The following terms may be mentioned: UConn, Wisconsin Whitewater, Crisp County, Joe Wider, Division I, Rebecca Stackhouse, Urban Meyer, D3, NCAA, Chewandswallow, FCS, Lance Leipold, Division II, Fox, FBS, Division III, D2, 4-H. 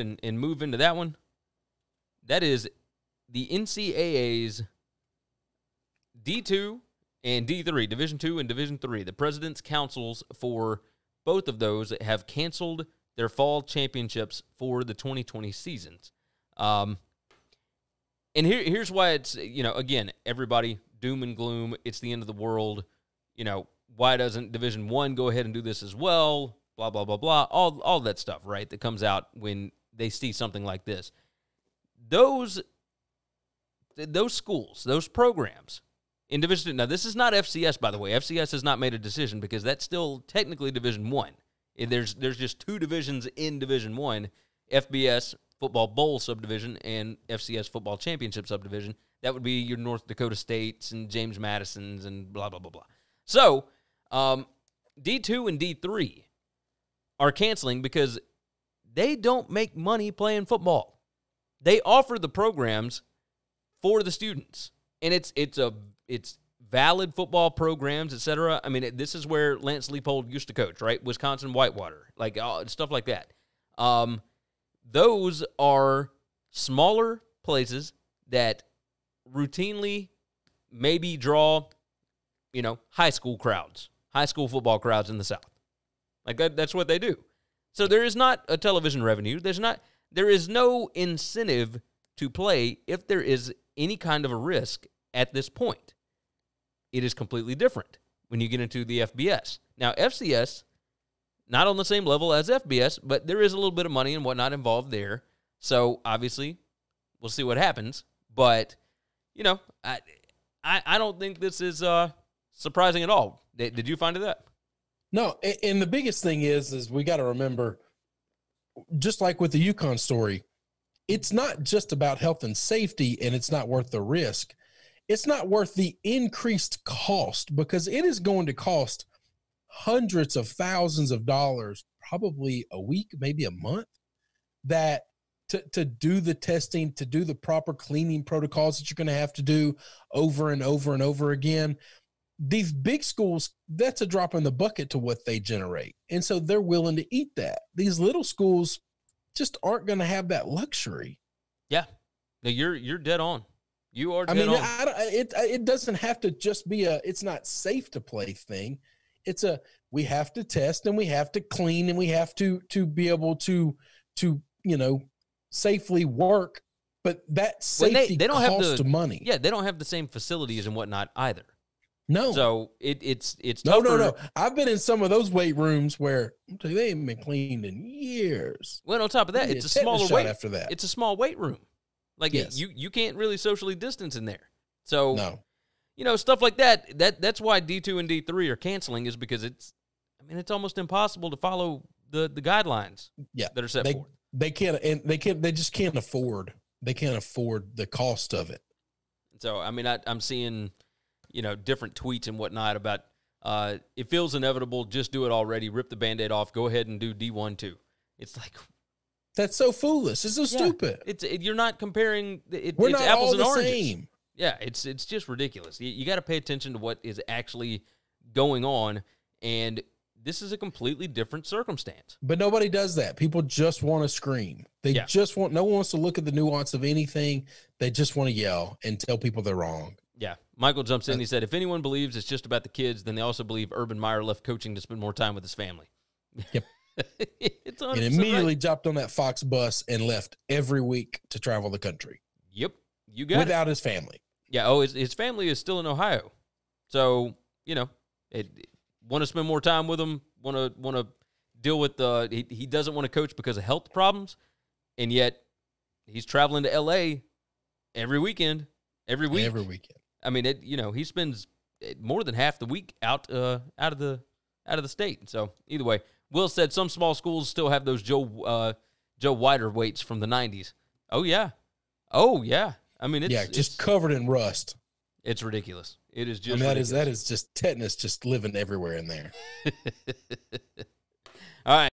and move into that one. That is the NCAA's D2 and D3, Division II and Division III. The president's councils for both of those have canceled their fall championships for the 2020 seasons. And here's why it's, you know, again, everybody, doom and gloom, it's the end of the world. You know, why doesn't Division I go ahead and do this as well? Blah, blah, blah, blah, all that stuff, right, that comes out when they see something like this. Those schools, those programs in Division... Now, this is not FCS, by the way. FCS has not made a decision because that's still technically Division I. There's just two divisions in Division I, FBS, Football Bowl Subdivision, and FCS Football Championship Subdivision. That would be your North Dakota States and James Madisons and blah, blah, blah, blah. So, D2 and D3 are canceling because they don't make money playing football. They offer the programs for the students, and it's valid football programs, etc. I mean, this is where Lance Leipold used to coach, right? Wisconsin Whitewater, like stuff like that. Those are smaller places that routinely maybe draw, you know, high school crowds, high school football crowds in the South. Like that's what they do. So there is not a television revenue. There is no incentive to play if there is any kind of a risk at this point. It is completely different when you get into the FBS. Now, FCS, not on the same level as FBS, but there is a little bit of money and whatnot involved there. So, obviously, we'll see what happens. But, you know, I don't think this is surprising at all. Did you find it that? No, and the biggest thing is we got to remember, just like with the UConn story, it's not just about health and safety, and it's not worth the risk. It's not worth the increased cost, because it is going to cost hundreds of thousands of dollars, probably a week, maybe a month, that to do the testing, to do the proper cleaning protocols that you're going to have to do over and over and over again. These big schools, that's a drop in the bucket to what they generate. And so they're willing to eat that. These little schools just aren't going to have that luxury. Yeah. No, you're dead on. You are. I mean, it doesn't have to just be it's not safe to play thing. It's we have to test and we have to clean and we have to be able to, you know, safely work, but that safety they don't costs have the money. Yeah. They don't have the same facilities and whatnot either. No. So it's no. I've been in some of those weight rooms where they haven't been cleaned in years. Well, on top of that, it's a smaller weight. After that, it's a small weight room. Like yes. You can't really socially distance in there. So you know, stuff like that. That's why D2 and D3 are canceling, is because it's almost impossible to follow the guidelines that are set forth. They just can't afford the cost of it. So I mean, I'm seeing, you know, different tweets and whatnot about it feels inevitable, just do it already, rip the Band-Aid off, go ahead and do D1, 2. It's like... That's so foolish. It's so stupid. You're not comparing... It's not apples all and the oranges. Same. Yeah, it's just ridiculous. You got to pay attention to what is actually going on, and this is a completely different circumstance. But nobody does that. People just want to scream. They just want... No one wants to look at the nuance of anything. They just want to yell and tell people they're wrong. Yeah, Michael jumps in. He said, if anyone believes it's just about the kids, then they also believe Urban Meyer left coaching to spend more time with his family. Yep. It's and immediately jumped on that Fox bus and left every week to travel the country. Yep, you got without his family. Yeah, his family is still in Ohio. So, you know, want to spend more time with him, want to deal with the... He doesn't want to coach because of health problems, and yet he's traveling to L.A. every weekend. I mean, you know, he spends more than half the week out of the state. So either way, Will said some small schools still have those Joe Wider weights from the 90s. Oh yeah. I mean, it's covered in rust. It's ridiculous. It is just ridiculous. That is just tetanus just living everywhere in there. All right.